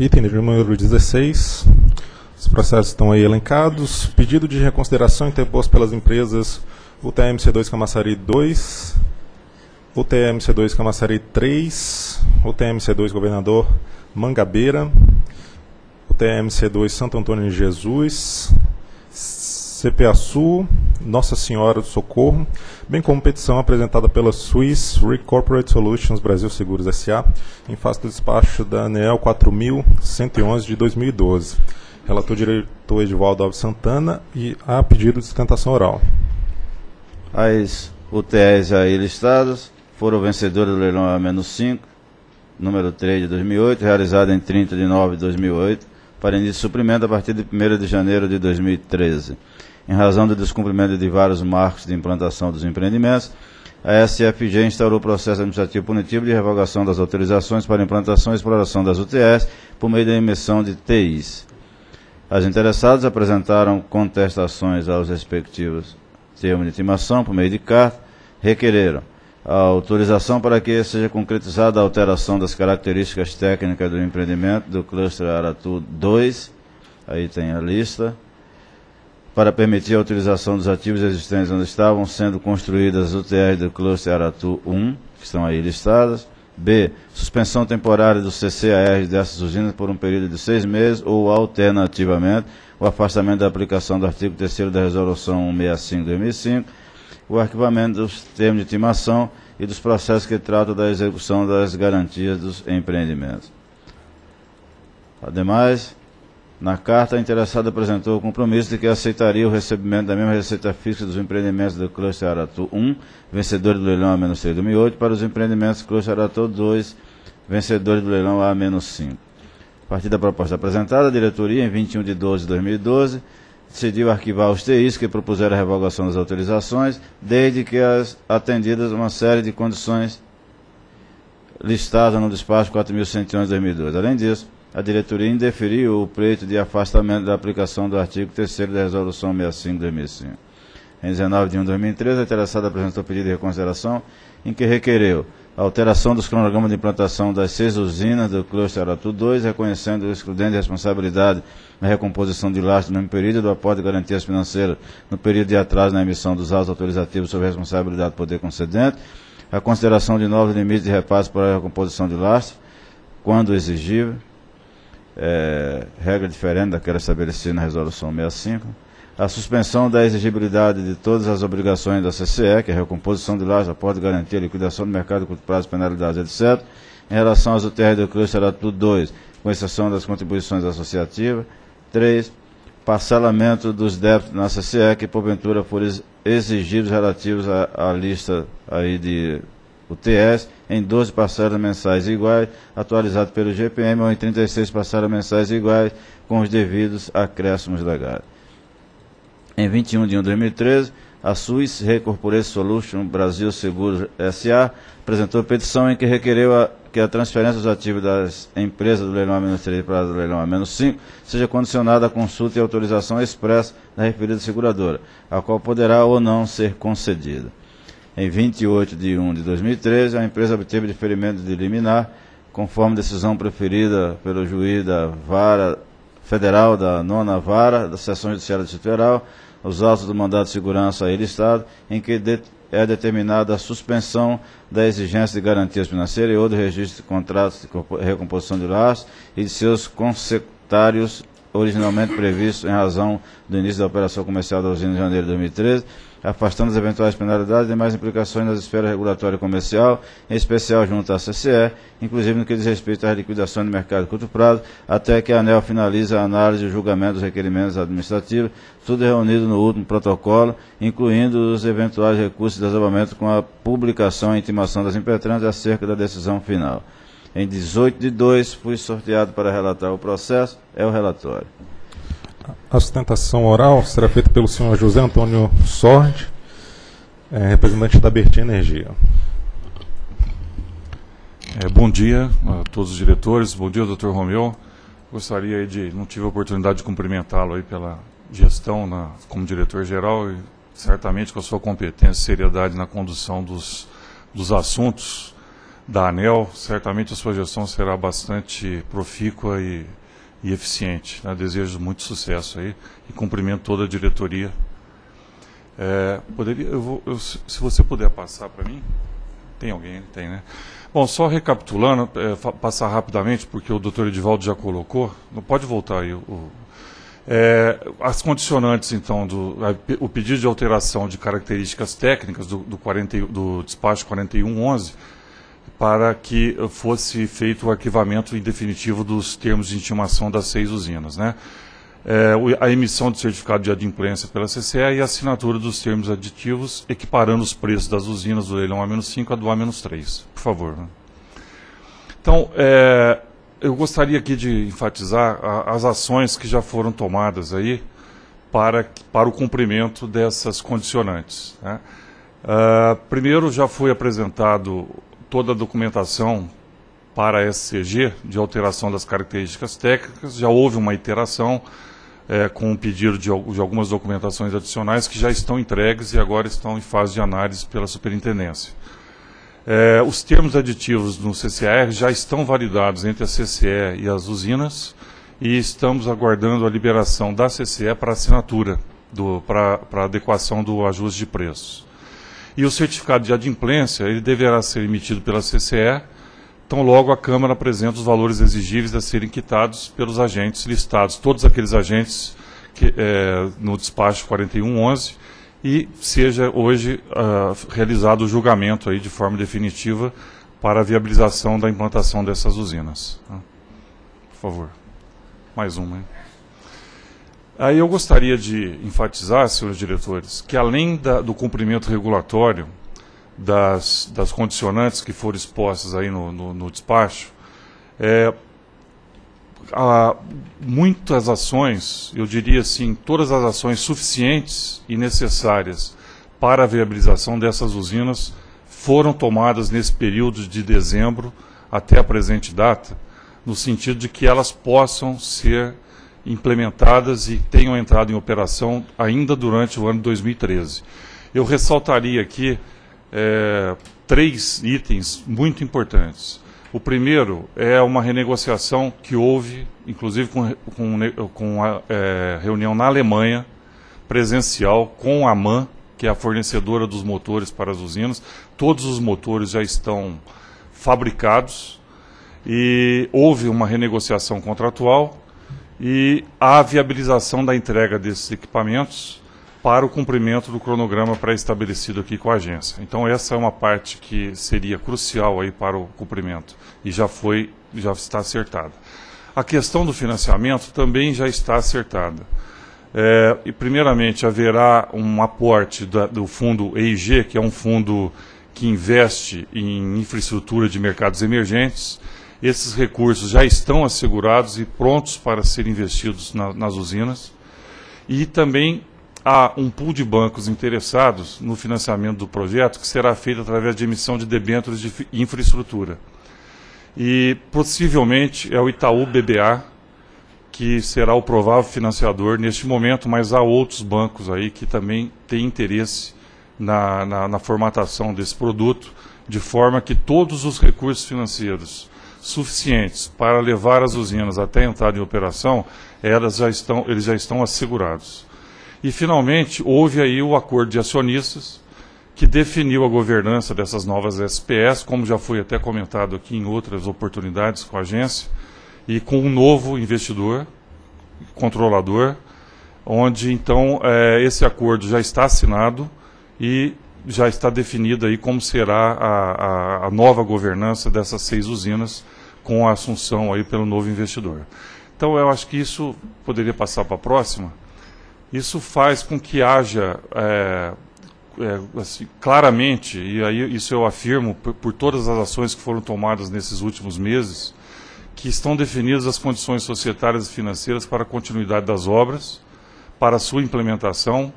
Item de número 16. Os processos estão aí elencados. Pedido de reconsideração interposto pelas empresas UTE MC2 Camaçari 2, UTE MC2 Camaçari 3, UTE MC2 Governador Mangabeira, UTE MC2 Santo Antônio de Jesus, Sepeaçu, Nossa Senhora do Socorro, bem como petição apresentada pela Swiss Re Corporate Solutions Brasil Seguros SA, em face do despacho da ANEEL 4111 de 2012. Relator diretor Edvaldo Alves de Santana e a pedido de sustentação oral. As UTEs aí listadas foram vencedoras do leilão A-5, número 3 de 2008, realizado em 30 de 9 de 2008, para início de suprimento a partir de 1º de janeiro de 2013. Em razão do descumprimento de vários marcos de implantação dos empreendimentos, a SFG instaurou o processo administrativo punitivo de revogação das autorizações para implantação e exploração das UTEs por meio da emissão de TIs. As interessadas apresentaram contestações aos respectivos termos de intimação por meio de carta, requereram a autorização para que seja concretizada a alteração das características técnicas do empreendimento do Cluster Aratu 2, aí tem a lista, para permitir a utilização dos ativos existentes onde estavam sendo construídas as UTEs do Cluster Aratu 1, que estão aí listadas. B. Suspensão temporária do CCAR dessas usinas por um período de 6 meses ou, alternativamente, o afastamento da aplicação do artigo 3º da Resolução 165/2005, o arquivamento dos termos de intimação e dos processos que tratam da execução das garantias dos empreendimentos. Ademais, na carta, a interessada apresentou o compromisso de que aceitaria o recebimento da mesma receita fixa dos empreendimentos do Cluster Aratu 1, vencedor do leilão A-3 de 2008, para os empreendimentos Cluster Aratu 2, vencedores do leilão A-5. A partir da proposta apresentada, a diretoria, em 21 de 12 de 2012, decidiu arquivar os TIs que propuseram a revogação das autorizações, desde que as atendidas uma série de condições listadas no despacho 4111 de 2012. Além disso, a diretoria indeferiu o pleito de afastamento da aplicação do artigo 3º da Resolução 65 de 2005. Em 19 de 1 de 2013, a interessada apresentou pedido de reconsideração em que requereu a alteração dos cronogramas de implantação das 6 usinas do Cluster Aratu 2, reconhecendo o excludente de responsabilidade na recomposição de lastro no mesmo período do aporte de garantias financeiras no período de atraso na emissão dos autos autorizativos sob responsabilidade do poder concedente, a consideração de novos limites de repasse para a recomposição de lastro, quando exigível, regra diferente daquela estabelecida na Resolução 65, a suspensão da exigibilidade de todas as obrigações da CCE, que é a recomposição de lajes, aporte de garantia, liquidação do mercado, curto prazo, penalidades, etc., em relação às UTR do Cluster Aratu 2, com exceção das contribuições associativas. 3. Parcelamento dos débitos na CCE, que porventura forem exigidos relativos à lista aí de UTS em 12 parcelas mensais iguais, atualizado pelo GPM, ou em 36 parcelas mensais iguais, com os devidos acréscimos legais. Em 21 de 1 de 2013, a Swiss Re Corporate Solutions Brasil Seguros SA apresentou petição em que requereu que a transferência dos ativos das empresas do leilão A-3 para o leilão A-5 seja condicionada à consulta e autorização expressa da referida seguradora, a qual poderá ou não ser concedida. Em 28 de 1 de 2013, a empresa obteve deferimento de liminar, conforme decisão proferida pelo juiz da Vara Federal da 9ª Vara, da Seção Judiciária do Distrito Federal, os autos do mandado de segurança aí listado, em que é determinada a suspensão da exigência de garantias financeiras e ou do registro de contratos de recomposição de laços e de seus consecutários originalmente previsto em razão do início da operação comercial da usina em janeiro de 2013, afastando as eventuais penalidades e demais implicações nas esferas regulatória e comercial, em especial junto à CCE, inclusive no que diz respeito à liquidação do mercado de curto prazo, até que a ANEEL finalize a análise e o julgamento dos requerimentos administrativos, tudo reunido no último protocolo, incluindo os eventuais recursos de desabamento com a publicação e intimação das impetrantes acerca da decisão final. Em 18 de 2, fui sorteado para relatar o processo. É o relatório. A sustentação oral será feita pelo senhor José Antônio Sord, representante da Bertin Energia. Bom dia a todos os diretores. Bom dia, doutor Romeu. Gostaria de... Não tive a oportunidade de cumprimentá-lo aí pela gestão como diretor-geral e certamente com a sua competência e seriedade na condução dos assuntos. da ANEEL, certamente a sua gestão será bastante profícua e eficiente, né? Desejo muito sucesso aí e cumprimento toda a diretoria. Se você puder passar para mim. Tem alguém? Tem, né? Bom, só recapitulando, passar rapidamente, porque o doutor Edvaldo já colocou. Não pode voltar aí. As condicionantes, então, o pedido de alteração de características técnicas do despacho 4111, para que fosse feito o arquivamento em definitivo dos termos de intimação das 6 usinas, né? A emissão do certificado de adimplência pela CCE e a assinatura dos termos aditivos, equiparando os preços das usinas do leilão A-5 a do A-3, por favor. Então, eu gostaria aqui de enfatizar as ações que já foram tomadas aí para o cumprimento dessas condicionantes, né? Primeiro, já foi apresentado toda a documentação para a SCG de alteração das características técnicas, já houve uma iteração, com um pedido de algumas documentações adicionais que já estão entregues e agora estão em fase de análise pela superintendência. Os termos aditivos no CCAR já estão validados entre a CCE e as usinas e estamos aguardando a liberação da CCE para assinatura, para adequação do ajuste de preços. E o certificado de adimplência, ele deverá ser emitido pela CCE, então logo a Câmara apresenta os valores exigíveis a serem quitados pelos agentes listados, todos aqueles agentes que, no despacho 4111, e seja hoje realizado o julgamento aí de forma definitiva para a viabilização da implantação dessas usinas. Por favor, mais uma. Hein? Aí eu gostaria de enfatizar, senhores diretores, que além do cumprimento regulatório, das condicionantes que foram expostas aí no despacho, há muitas ações, eu diria assim, todas as ações suficientes e necessárias para a viabilização dessas usinas foram tomadas nesse período de dezembro até a presente data, no sentido de que elas possam ser implementadas e tenham entrado em operação ainda durante o ano de 2013. Eu ressaltaria aqui três itens muito importantes. O primeiro é uma renegociação que houve, inclusive com a reunião na Alemanha, presencial, com a MAN, que é a fornecedora dos motores para as usinas. Todos os motores já estão fabricados e houve uma renegociação contratual e a viabilização da entrega desses equipamentos para o cumprimento do cronograma pré-estabelecido aqui com a agência. Então essa é uma parte que seria crucial aí para o cumprimento e já está acertada. A questão do financiamento também já está acertada. E primeiramente haverá um aporte do fundo EIG, que é um fundo que investe em infraestrutura de mercados emergentes. Esses recursos já estão assegurados e prontos para serem investidos nas usinas. E também há um pool de bancos interessados no financiamento do projeto que será feito através de emissão de debêntures de infraestrutura. E possivelmente é o Itaú BBA que será o provável financiador neste momento, mas há outros bancos aí que também têm interesse na formatação desse produto, de forma que todos os recursos financeiros suficientes para levar as usinas até a entrada em operação, eles já estão assegurados. E, finalmente, houve aí o acordo de acionistas, que definiu a governança dessas novas SPS, como já foi até comentado aqui em outras oportunidades com a agência, e com um novo investidor, controlador, onde, então, esse acordo já está assinado e já está definido aí como será a nova governança dessas 6 usinas, com a assunção aí pelo novo investidor. Então, eu acho que isso poderia passar para a próxima. Isso faz com que haja, assim, claramente, e aí isso eu afirmo por todas as ações que foram tomadas nesses últimos meses, que estão definidas as condições societárias e financeiras para a continuidade das obras, para a sua implementação,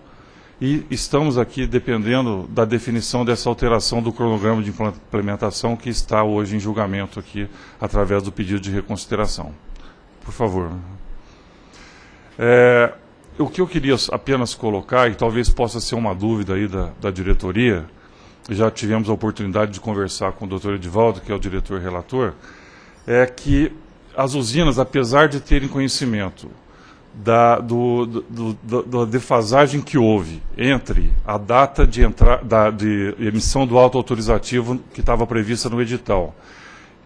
e estamos aqui dependendo da definição dessa alteração do cronograma de implementação que está hoje em julgamento aqui, através do pedido de reconsideração. Por favor. O que eu queria apenas colocar, e talvez possa ser uma dúvida aí da diretoria, já tivemos a oportunidade de conversar com o doutor Edvaldo, que é o diretor relator, é que as usinas, apesar de terem conhecimento da defasagem que houve entre a data de emissão do auto autorizativo que estava prevista no edital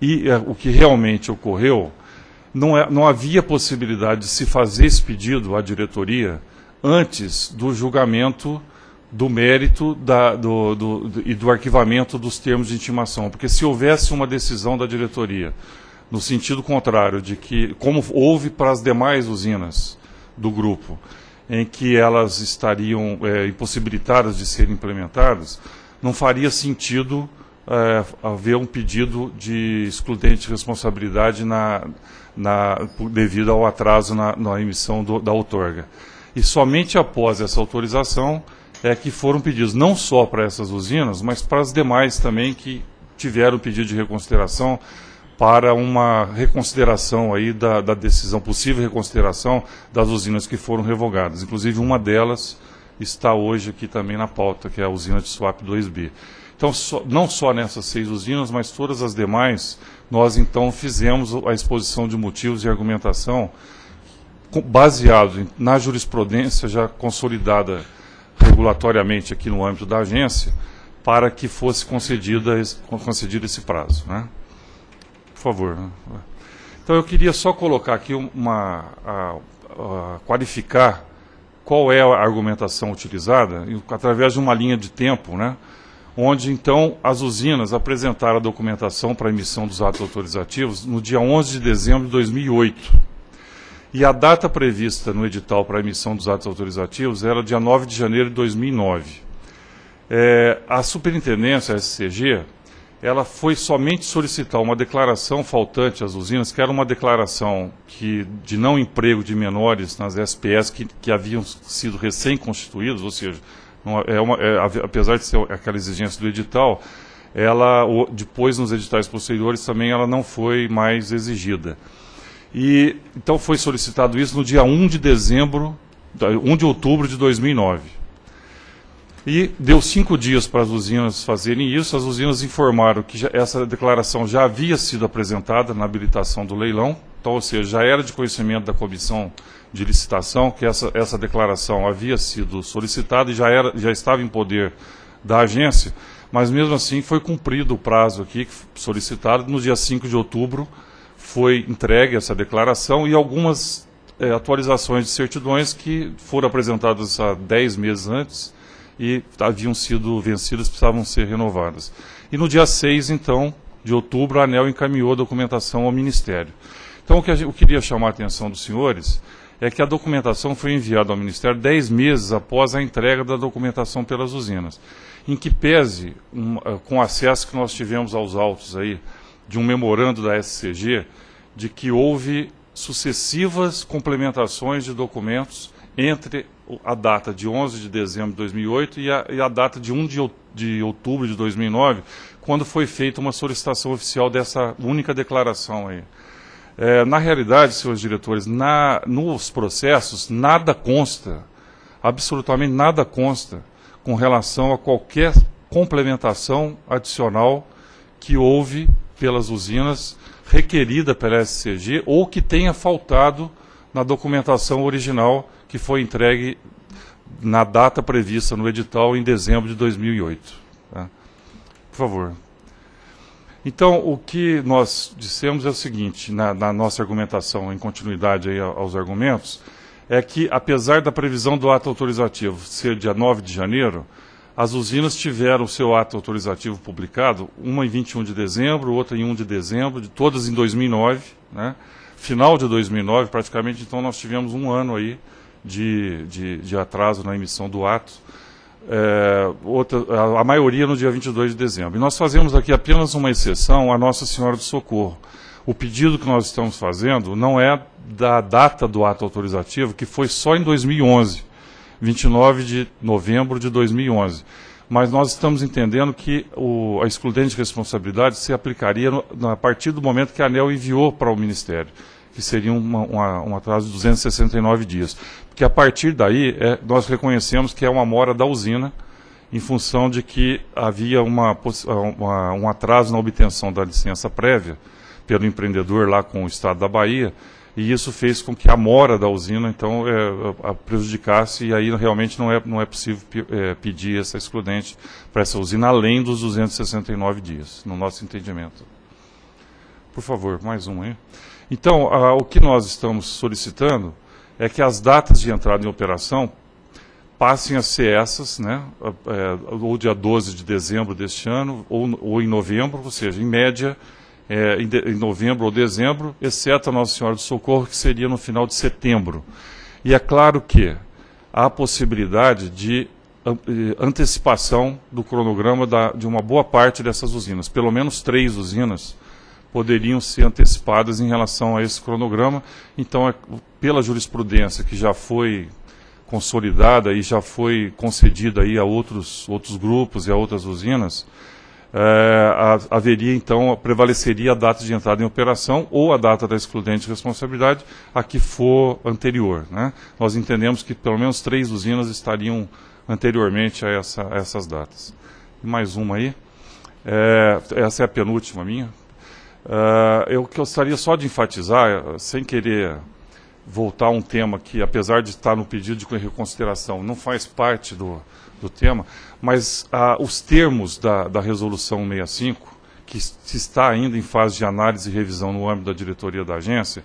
e o que realmente ocorreu, não havia possibilidade de se fazer esse pedido à diretoria antes do julgamento do mérito e do arquivamento dos termos de intimação, porque se houvesse uma decisão da diretoria no sentido contrário de que, como houve para as demais usinas do grupo, em que elas estariam impossibilitadas de serem implementadas, não faria sentido haver um pedido de excludente de responsabilidade devido ao atraso na emissão da outorga. E somente após essa autorização é que foram pedidos, não só para essas usinas, mas para as demais também que tiveram pedido de reconsideração, para uma reconsideração aí da decisão, possível reconsideração das usinas que foram revogadas. Inclusive, uma delas está hoje aqui também na pauta, que é a usina de Suape 2B. Então, não só nessas 6 usinas, mas todas as demais, nós então fizemos a exposição de motivos e argumentação baseado na jurisprudência já consolidada regulatoriamente aqui no âmbito da agência, para que fosse concedido esse prazo, né? Por favor. Então eu queria só colocar aqui qualificar qual é a argumentação utilizada, através de uma linha de tempo, né, onde então as usinas apresentaram a documentação para emissão dos atos autorizativos no dia 11 de dezembro de 2008. E a data prevista no edital para emissão dos atos autorizativos era dia 9 de janeiro de 2009. A superintendência, a SCG, ela foi somente solicitar uma declaração faltante às usinas, que era uma declaração de não emprego de menores nas SPS que haviam sido recém-constituídas, ou seja, apesar de ser aquela exigência do edital, ela depois nos editais posteriores também ela não foi mais exigida. E então foi solicitado isso no dia 1 de outubro de 2009. E deu 5 dias para as usinas fazerem isso. As usinas informaram que essa declaração já havia sido apresentada na habilitação do leilão, então, ou seja, já era de conhecimento da comissão de licitação, que essa declaração havia sido solicitada e já estava em poder da agência, mas mesmo assim foi cumprido o prazo aqui solicitado. No dia 5 de outubro foi entregue essa declaração e algumas atualizações de certidões que foram apresentadas há 10 meses antes, e haviam sido vencidas, precisavam ser renovadas. E no dia 6, então, de outubro, a ANEEL encaminhou a documentação ao Ministério. Então, o que eu queria chamar a atenção dos senhores é que a documentação foi enviada ao Ministério 10 meses após a entrega da documentação pelas usinas, em que pese, com acesso que nós tivemos aos autos aí, de um memorando da SCG, de que houve sucessivas complementações de documentos entre a data de 11 de dezembro de 2008 e a data de 1 de outubro de 2009, quando foi feita uma solicitação oficial dessa única declaração aí. Na realidade, senhores diretores, nos processos nada consta, absolutamente nada consta, com relação a qualquer complementação adicional que houve pelas usinas, requerida pela SCG, ou que tenha faltado na documentação original que foi entregue na data prevista no edital em dezembro de 2008. Tá? Por favor. Então, o que nós dissemos é o seguinte, na nossa argumentação, em continuidade aí aos argumentos, é que, apesar da previsão do ato autorizativo ser dia 9 de janeiro, as usinas tiveram o seu ato autorizativo publicado, uma em 21 de dezembro, outra em 1 de dezembro, todas em 2009, né? Final de 2009, praticamente, então nós tivemos um ano aí de atraso na emissão do ato, a maioria no dia 22 de dezembro. E nós fazemos aqui apenas uma exceção à Nossa Senhora do Socorro. O pedido que nós estamos fazendo não é da data do ato autorizativo, que foi só em 2011, 29 de novembro de 2011. Mas nós estamos entendendo que a excludente de responsabilidade se aplicaria a partir do momento que a ANEEL enviou para o Ministério, que seria um atraso de 269 dias. Porque a partir daí, nós reconhecemos que é uma mora da usina em função de que havia um atraso na obtenção da licença prévia pelo empreendedor lá com o Estado da Bahia, e isso fez com que a mora da usina, então, prejudicasse, e aí realmente não é possível pedir essa excludente para essa usina, além dos 269 dias, no nosso entendimento. Por favor, mais um aí. Então, o que nós estamos solicitando é que as datas de entrada em operação passem a ser essas, né, ou dia 12 de dezembro deste ano, ou em novembro, ou seja, em média, em novembro ou dezembro, exceto a Nossa Senhora do Socorro, que seria no final de setembro. E é claro que há a possibilidade de antecipação do cronograma de uma boa parte dessas usinas. Pelo menos 3 usinas poderiam ser antecipadas em relação a esse cronograma. Então, pela jurisprudência que já foi consolidada e já foi concedida aí a outros grupos e a outras usinas, haveria então, prevaleceria a data de entrada em operação ou a data da excludente de responsabilidade a que for anterior, né? Nós entendemos que pelo menos 3 usinas estariam anteriormente a essas datas. E mais uma aí, essa é a penúltima minha. Eu gostaria só de enfatizar, sem querer voltar a um tema que, apesar de estar no pedido de reconsideração, não faz parte do tema, mas os termos da Resolução 65, que está ainda em fase de análise e revisão no âmbito da diretoria da agência,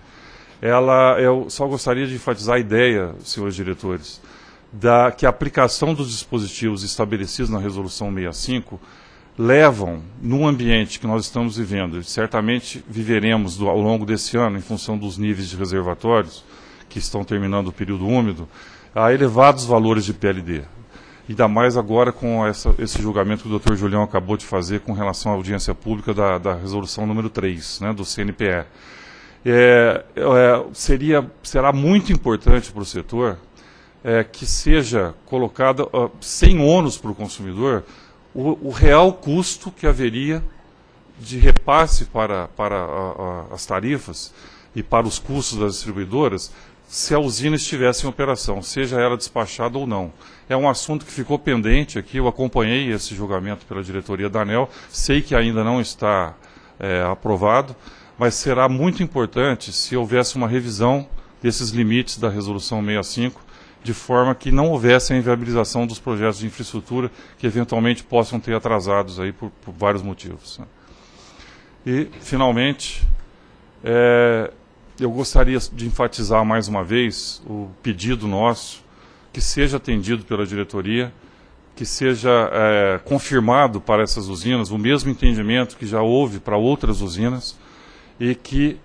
eu só gostaria de enfatizar a ideia, senhores diretores, que a aplicação dos dispositivos estabelecidos na Resolução 65 levam, no ambiente que nós estamos vivendo, e certamente viveremos ao longo desse ano, em função dos níveis de reservatórios, que estão terminando o período úmido, a elevados valores de PLD. Ainda mais agora com esse julgamento que o Dr. Julião acabou de fazer com relação à audiência pública da resolução número 3, né, do CNPE. Será muito importante para o setor que seja colocada, sem ônus para o consumidor, o real custo que haveria de repasse para as tarifas e para os custos das distribuidoras, se a usina estivesse em operação, seja ela despachada ou não. É um assunto que ficou pendente aqui, eu acompanhei esse julgamento pela diretoria da ANEEL, sei que ainda não está aprovado, mas será muito importante se houvesse uma revisão desses limites da Resolução 65, de forma que não houvesse a inviabilização dos projetos de infraestrutura que eventualmente possam ter atrasados aí por vários motivos. E, finalmente, eu gostaria de enfatizar mais uma vez o pedido nosso, que seja atendido pela diretoria, que seja confirmado para essas usinas o mesmo entendimento que já houve para outras usinas, e que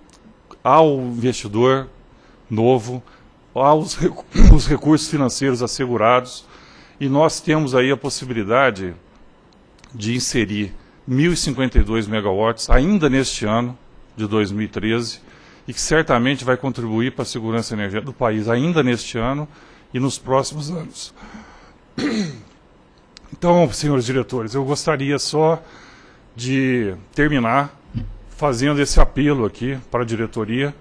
ao investidor novo, aos recursos financeiros assegurados, e nós temos aí a possibilidade de inserir 1.052 megawatts ainda neste ano de 2013, e que certamente vai contribuir para a segurança energética do país ainda neste ano e nos próximos anos. Então, senhores diretores, eu gostaria só de terminar fazendo esse apelo aqui para a diretoria,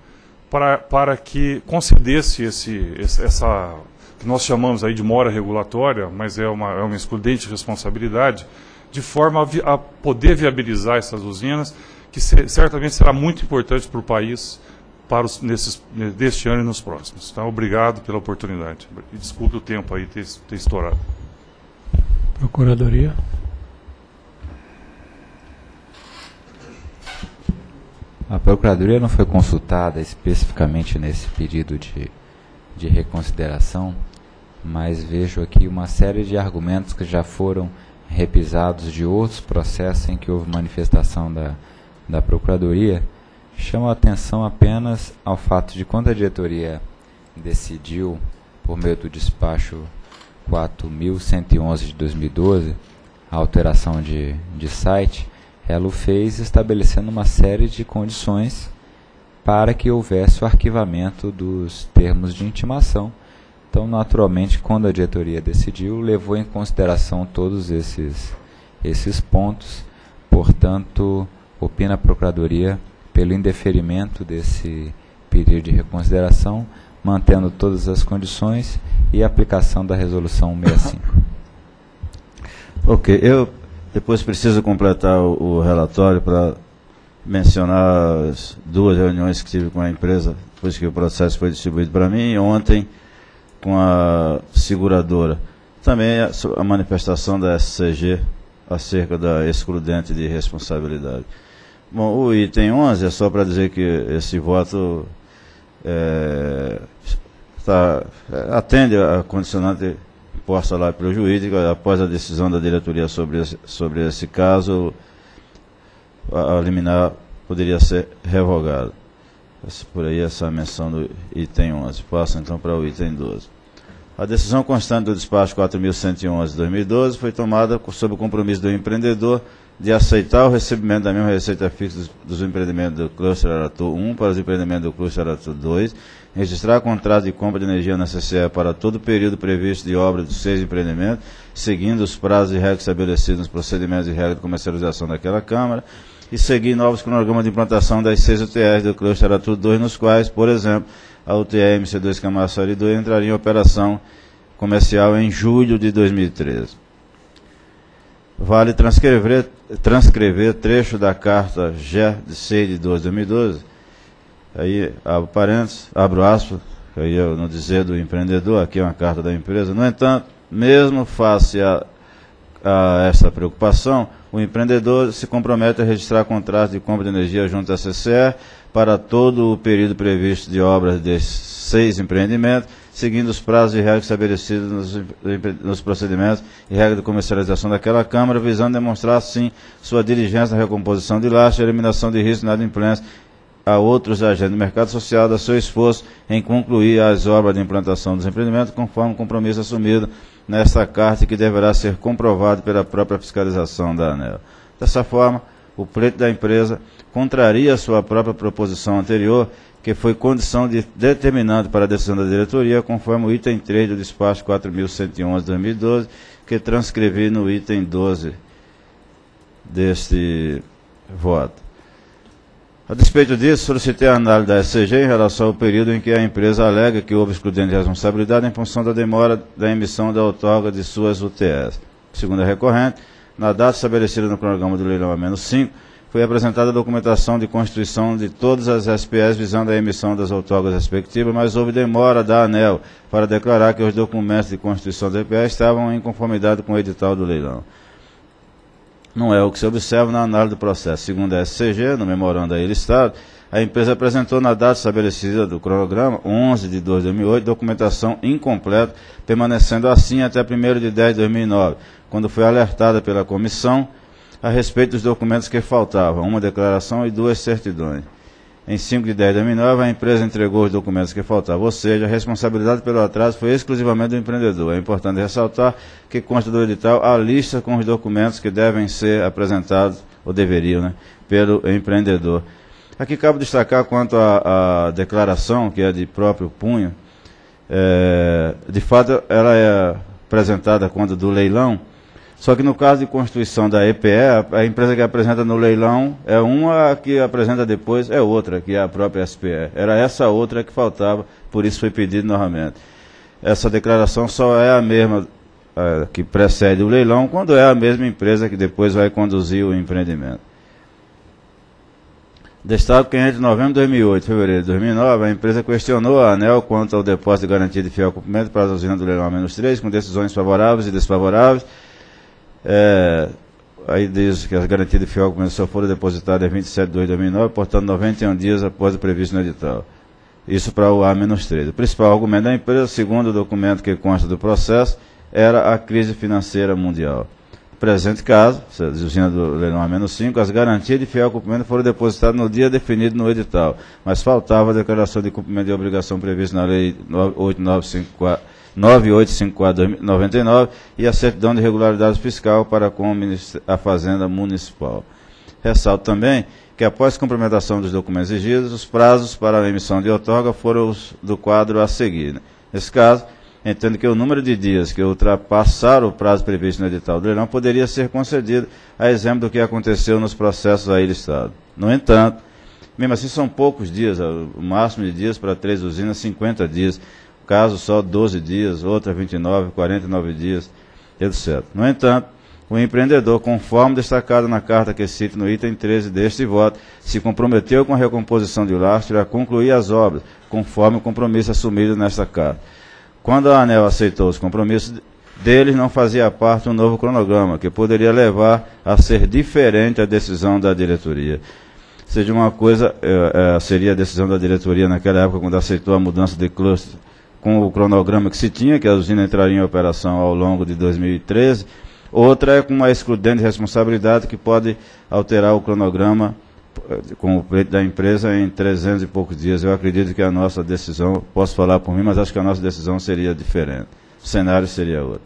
para que concedesse essa que nós chamamos aí de mora regulatória, mas é uma excludente de responsabilidade, de forma a poder viabilizar essas usinas, que certamente será muito importante para o país deste ano e nos próximos. Então, obrigado pela oportunidade. E desculpe o tempo aí ter estourado. Procuradoria. A Procuradoria não foi consultada especificamente nesse pedido de reconsideração, mas vejo aqui uma série de argumentos que já foram repisados de outros processos em que houve manifestação da Procuradoria. Chamo a atenção apenas ao fato de quando a diretoria decidiu, por meio do despacho 4.111 de 2012, a alteração de site, ela o fez estabelecendo uma série de condições para que houvesse o arquivamento dos termos de intimação. Então, naturalmente, quando a diretoria decidiu, levou em consideração todos esses pontos. Portanto, opina a Procuradoria pelo indeferimento desse pedido de reconsideração, mantendo todas as condições e a aplicação da Resolução 65. Ok, eu depois preciso completar o relatório para mencionar as duas reuniões que tive com a empresa, depois que o processo foi distribuído para mim, e ontem com a seguradora. Também a manifestação da SCG acerca da excludente de responsabilidade. Bom, o item 11 é só para dizer que esse voto atende a condicionante posta lá pelo juiz, após a decisão da diretoria sobre esse caso, a liminar poderia ser revogada. Por aí essa menção do item 11. Passa então para o item 12. A decisão constante do despacho 4.111/2012 foi tomada sob o compromisso do empreendedor de aceitar o recebimento da mesma receita fixa dos empreendimentos do Cluster Aratu 1 para os empreendimentos do Cluster Aratu 2, registrar contrato de compra de energia na CCE para todo o período previsto de obra dos 6 empreendimentos, seguindo os prazos e regras estabelecidos nos procedimentos e regras de comercialização daquela Câmara, e seguir novos cronogramas de implantação das 6 UTEs do Cluster Aratu 2, nos quais, por exemplo, a UTE MC2 Camaçari 2 entraria em operação comercial em julho de 2013. Vale transcrever trecho da carta GE de 6 de 12 de 2012, aí, abro parênteses, abro aspas, aí eu no dizer do empreendedor, aqui é uma carta da empresa. No entanto, mesmo face a esta preocupação, o empreendedor se compromete a registrar contrato de compra de energia junto à CCE para todo o período previsto de obras desses 6 empreendimentos, seguindo os prazos e regras estabelecidos nos procedimentos e regras de comercialização daquela Câmara, visando demonstrar, assim, sua diligência na recomposição de lastro, eliminação de risco e inadimplência a outros agentes do mercado social, da seu esforço em concluir as obras de implantação dos empreendimentos, conforme o compromisso assumido nesta carta, que deverá ser comprovado pela própria fiscalização da ANEEL. Dessa forma, o pleito da empresa contraria a sua própria proposição anterior, que foi condição determinante para a decisão da diretoria, conforme o item 3 do despacho 4.111/2012, que transcrevi no item 12 deste voto. A despeito disso, solicitei a análise da SCG em relação ao período em que a empresa alega que houve excludente de responsabilidade em função da demora da emissão da outorga de suas UTEs. Segundo a recorrente, na data estabelecida no cronograma do leilão A-5, foi apresentada a documentação de constituição de todas as SPEs visando a emissão das outorgas respectivas, mas houve demora da ANEEL para declarar que os documentos de constituição da SPE estavam em conformidade com o edital do leilão. Não é o que se observa na análise do processo. Segundo a SCG, no memorando aí listado, a empresa apresentou na data estabelecida do cronograma, 11 de 2 de 2008, documentação incompleta, permanecendo assim até 1º de 10 de 2009, quando foi alertada pela comissão a respeito dos documentos que faltavam, uma declaração e 2 certidões. Em 5 de 10 de 2009, a empresa entregou os documentos que faltavam, ou seja, a responsabilidade pelo atraso foi exclusivamente do empreendedor. É importante ressaltar que consta do edital a lista com os documentos que devem ser apresentados, ou deveriam, né, pelo empreendedor. Aqui cabe destacar quanto à declaração, que é de próprio punho, de fato ela é apresentada quando do leilão, só que no caso de constituição da EPE, a empresa que apresenta no leilão é uma, a que apresenta depois é outra, que é a própria SPE. Era essa outra que faltava, por isso foi pedido novamente. Essa declaração só é a mesma que precede o leilão, quando é a mesma empresa que depois vai conduzir o empreendimento. Destaco que entre novembro de 2008 e fevereiro de 2009, a empresa questionou a ANEEL quanto ao depósito de garantia de fiel cumprimento para as usinas do leilão A-3, com decisões favoráveis e desfavoráveis. Aí diz que a garantia de fiel cumprimento só foram depositadas em 27 de 2 de 2009, portanto 91 dias após o previsto no edital. Isso para o A-3. O principal argumento da empresa, segundo o documento que consta do processo, era a crise financeira mundial. No presente caso, a usina do leilão A-5, as garantias de fiel cumprimento foram depositadas no dia definido no edital, mas faltava a declaração de cumprimento de obrigação prevista na Lei 8954. 9854/99 e a certidão de regularidade fiscal para com a Fazenda Municipal. Ressalto também que, após a complementação dos documentos exigidos, os prazos para a emissão de outorga foram os do quadro a seguir, né? Nesse caso, entendo que o número de dias que ultrapassaram o prazo previsto no edital do leilão poderia ser concedido, a exemplo do que aconteceu nos processos aí listados. No entanto, mesmo assim são poucos dias, o máximo de dias para 3 usinas, 50 dias, caso só 12 dias, outra 29, 49 dias, etc. No entanto, o empreendedor, conforme destacado na carta que cito no item 13 deste voto, se comprometeu com a recomposição de lastro a concluir as obras, conforme o compromisso assumido nesta carta. Quando a ANEEL aceitou os compromissos deles, não fazia parte um novo cronograma, que poderia levar a ser diferente a decisão da diretoria. Seja uma coisa, seria a decisão da diretoria naquela época, quando aceitou a mudança de cluster, com o cronograma que se tinha, que a usina entraria em operação ao longo de 2013, outra é com uma excludente de responsabilidade que pode alterar o cronograma com o pleito da empresa em 300 e poucos dias. Eu acredito que a nossa decisão, posso falar por mim, mas acho que a nossa decisão seria diferente. O cenário seria outro.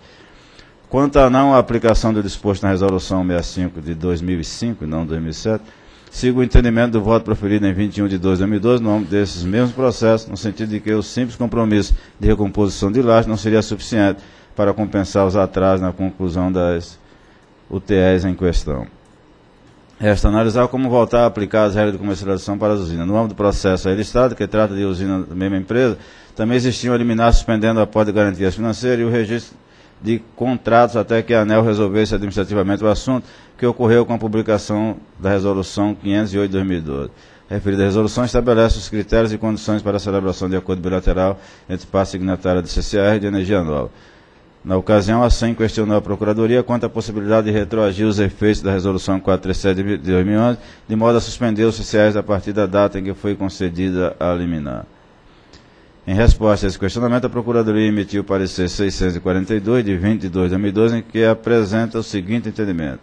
Quanto à não aplicação do disposto na Resolução 65 de 2005, não 2007, sigo o entendimento do voto proferido em 21 de 2 de 2012, no âmbito desses mesmos processos, no sentido de que o simples compromisso de recomposição de lajes não seria suficiente para compensar os atrasos na conclusão das UTEs em questão. Resta analisar como voltar a aplicar as regras de comercialização para as usinas. No âmbito do processo aí listado, que trata de usina da mesma empresa, também existiam eliminar suspendendo a aporte de garantias financeiras e o registro de contratos até que a ANEEL resolvesse administrativamente o assunto, que ocorreu com a publicação da Resolução 508/2012. A referida resolução estabelece os critérios e condições para a celebração de acordo bilateral entre parte signatária do CCR e de Energia Nova. Na ocasião, a SEM questionou a Procuradoria quanto à possibilidade de retroagir os efeitos da Resolução 437/2011, de modo a suspender os CCRs a partir da data em que foi concedida a liminar. Em resposta a esse questionamento, a Procuradoria emitiu o parecer 642, de 20 de 2 de 2012, em que apresenta o seguinte entendimento.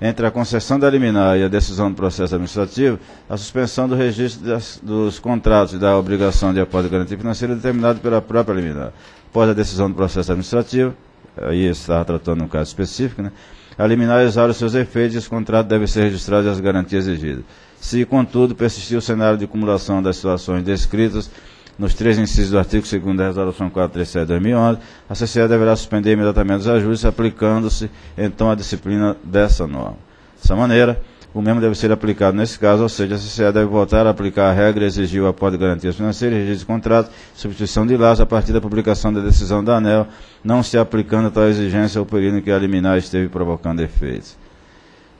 Entre a concessão da liminar e a decisão do processo administrativo, a suspensão do registro dos contratos e da obrigação de aporte de garantia financeira é determinada pela própria liminar. Após a decisão do processo administrativo, aí está tratando um caso específico, né? A liminar exaure os seus efeitos e os contratos devem ser registrados e as garantias exigidas. Se, contudo, persistir o cenário de acumulação das situações descritas nos três incisos do artigo 2º da Resolução 437/2011, a CCE deverá suspender imediatamente os ajustes, aplicando-se, então, a disciplina dessa norma. Dessa maneira, o mesmo deve ser aplicado nesse caso, ou seja, a CCE deve voltar a aplicar a regra, exigir o aporte de garantias financeiras, registro de contrato, substituição de laços a partir da publicação da decisão da ANEEL, não se aplicando a tal exigência ao período em que a liminar esteve provocando efeitos.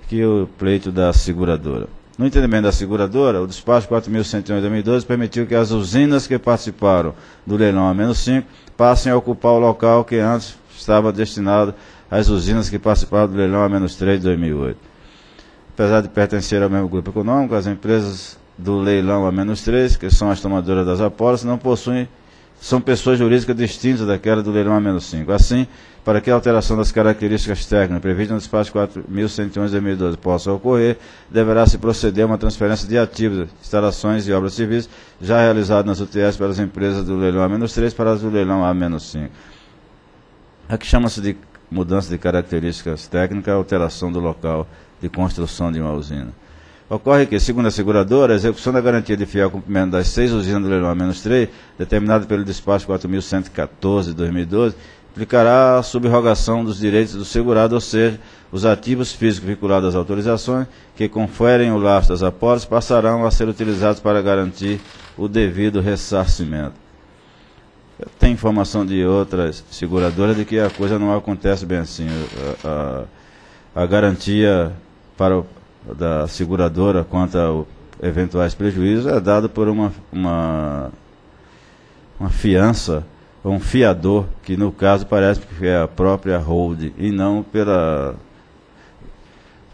Aqui o pleito da seguradora. No entendimento da seguradora, o despacho 4.101/2012 permitiu que as usinas que participaram do leilão A-5 passem a ocupar o local que antes estava destinado às usinas que participaram do leilão A-3 de 2008. Apesar de pertencer ao mesmo grupo econômico, as empresas do leilão A-3, que são as tomadoras das apólices, não possuem, são pessoas jurídicas distintas daquela do leilão A-5. Assim, para que a alteração das características técnicas prevista no despacho 4.111/2012 possa ocorrer, deverá se proceder a uma transferência de ativos, instalações e obras civis já realizadas nas UTS pelas empresas do leilão A-3 para as do leilão A-5. A que chama-se de mudança de características técnicas, a alteração do local de construção de uma usina. Ocorre que, segundo a seguradora, a execução da garantia de fiel cumprimento das 6 usinas do leilão A-3, determinada pelo despacho 4.114/2012, implicará a subrogação dos direitos do segurado, ou seja, os ativos físicos vinculados às autorizações que conferem o lastro das apólices passarão a ser utilizados para garantir o devido ressarcimento. Eu tenho informação de outras seguradoras de que a coisa não acontece bem assim. A garantia da seguradora quanto a eventuais prejuízos é dada por uma fiança, um fiador, que no caso parece que é a própria holding e não pela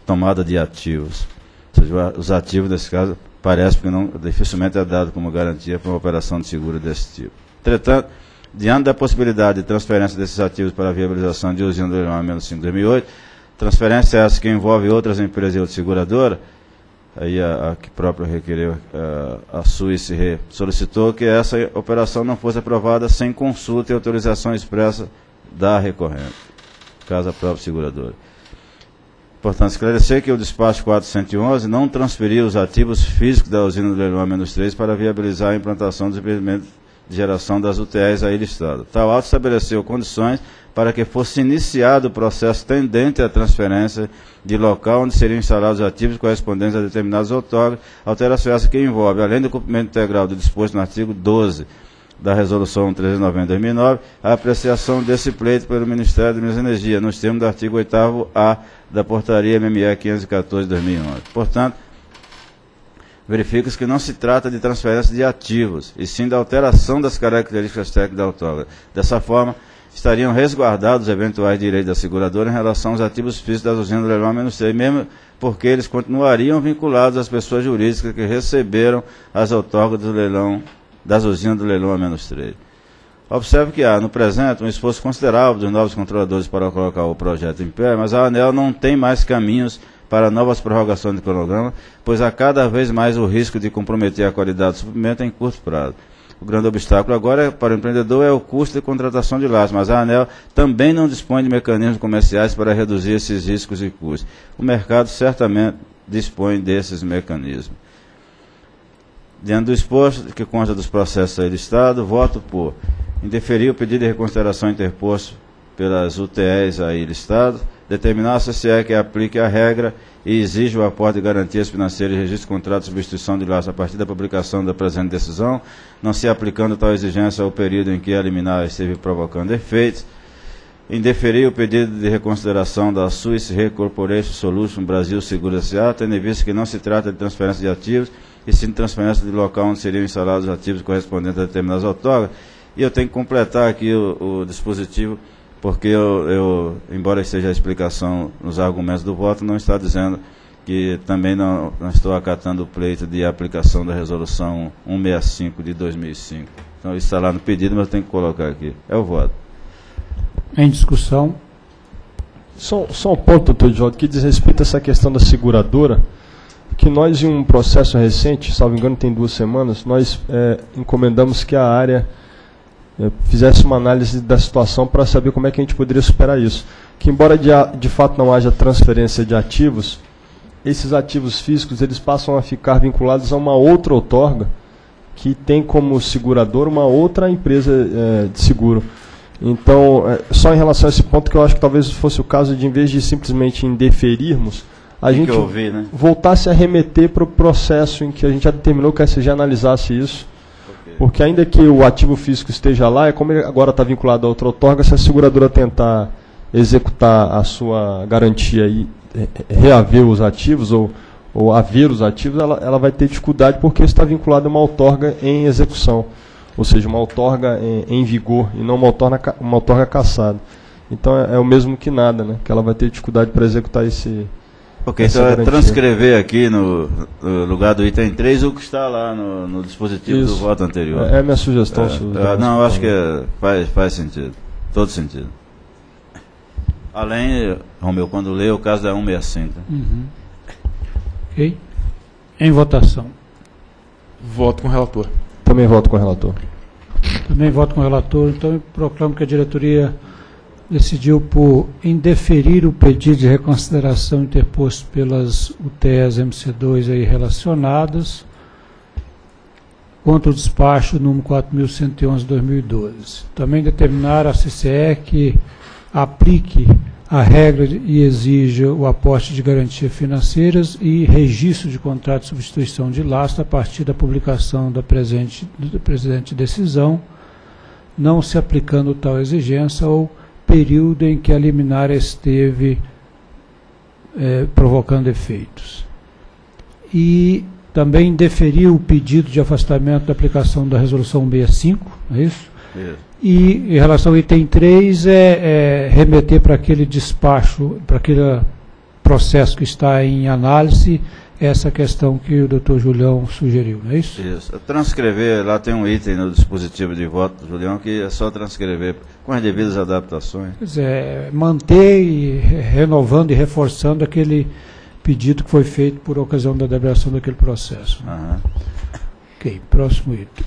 tomada de ativos. Ou seja, os ativos, nesse caso, parece que não, dificilmente é dado como garantia para uma operação de seguro desse tipo. Entretanto, diante da possibilidade de transferência desses ativos para a viabilização de usina do leilão A-5 2008, transferência essa que envolve outras empresas e outra seguradora, aí a que própria requereu, a Swiss Re solicitou que essa operação não fosse aprovada sem consulta e autorização expressa da recorrente, caso a própria seguradora. Importante esclarecer que o despacho 411 não transferiu os ativos físicos da usina do leilão A-3 para viabilizar a implantação dos empreendimentos de geração das UTEs aí listadas. Tal auto estabeleceu condições para que fosse iniciado o processo tendente à transferência de local onde seriam instalados ativos correspondentes a determinados outorgas, alteração essa que envolve, além do cumprimento integral do disposto no artigo 12 da Resolução 390/2009, a apreciação desse pleito pelo Ministério da Minas e Energia, nos termos do artigo 8º-A da Portaria MMA 514/2011. Portanto, verifica-se que não se trata de transferência de ativos, e sim da alteração das características técnicas da autógrafa. Dessa forma, estariam resguardados os eventuais direitos da seguradora em relação aos ativos físicos das usinas do Leilão -3, mesmo porque eles continuariam vinculados às pessoas jurídicas que receberam as outorgas do leilão das usinas do leilão A-3. Observe que há, no presente, um esforço considerável dos novos controladores para colocar o projeto em pé, mas a ANEEL não tem mais caminhos para novas prorrogações de cronograma, pois há cada vez mais o risco de comprometer a qualidade do suprimento em curto prazo. O grande obstáculo agora para o empreendedor é o custo de contratação de lajes, mas a ANEEL também não dispõe de mecanismos comerciais para reduzir esses riscos e custos. O mercado certamente dispõe desses mecanismos. Diante do exposto, que consta dos processos aí listados, voto por indeferir o pedido de reconsideração interposto pelas UTEs aí listadas, determinar a CCE que aplique a regra e exija o aporte de garantias financeiras e registro de contrato de substituição de laço a partir da publicação da presente decisão, não se aplicando tal exigência ao período em que a liminar esteve provocando efeitos. Indeferir o pedido de reconsideração da Swiss Re Corporate Solutions Brasil Seguros SA, tendo em vista que não se trata de transferência de ativos, e sim de transferência de local onde seriam instalados os ativos correspondentes a determinadas autógrafas. E eu tenho que completar aqui o dispositivo, porque eu embora seja a explicação nos argumentos do voto, não está dizendo que também não estou acatando o pleito de aplicação da Resolução 165 de 2005. Então isso está lá no pedido, mas eu tenho que colocar aqui. É o voto. Em discussão. Só um ponto, doutor Edvaldo, que diz respeito a essa questão da seguradora, que nós, em um processo recente, salvo engano tem 2 semanas, nós encomendamos que a área fizesse uma análise da situação para saber como é que a gente poderia superar isso. Que embora de fato não haja transferência de ativos, esses ativos físicos eles passam a ficar vinculados a uma outra outorga que tem como segurador uma outra empresa de seguro. Então, só em relação a esse ponto que eu acho que talvez fosse o caso de, em vez de simplesmente indeferirmos, a gente voltasse a remeter para o processo em que a gente já determinou que a SCG analisasse isso. Porque ainda que o ativo físico esteja lá, é como ele agora está vinculado a outra outorga, se a seguradora tentar executar a sua garantia e reaver os ativos, ou haver os ativos, ela vai ter dificuldade porque está vinculado a uma outorga em execução, ou seja, uma outorga em vigor e não uma outorga cassada. Então é o mesmo que nada, né? Que ela vai ter dificuldade para executar esse... Ok, então é transcrever aqui no lugar do item 3 o que está lá no dispositivo do voto anterior. É a minha sugestão, senhor. Não, acho que faz sentido. Todo sentido. Além, Romeu, quando lê, o caso da 165. Uhum. Ok. Em votação. Voto com o relator. Também voto com o relator. Também voto com o relator. Então eu proclamo que a diretoria decidiu por indeferir o pedido de reconsideração interposto pelas UTEs MC2 aí relacionadas contra o despacho número 4111/2012. Também determinar a CCE que aplique a regra e exija o aporte de garantias financeiras e registro de contrato de substituição de lastro a partir da publicação da presente decisão, não se aplicando tal exigência ou período em que a liminar esteve provocando efeitos. E também indeferiu o pedido de afastamento da aplicação da Resolução 165, é isso? Isso. E em relação ao item 3, remeter para aquele despacho, para aquele processo que está em análise, essa questão que o doutor Julião sugeriu, não é isso? Isso. Transcrever, lá tem um item no dispositivo de voto do Julião que é só transcrever com as devidas adaptações. Pois é, manter e renovando e reforçando aquele pedido que foi feito por ocasião da deliberação daquele processo. Aham. Ok, próximo item.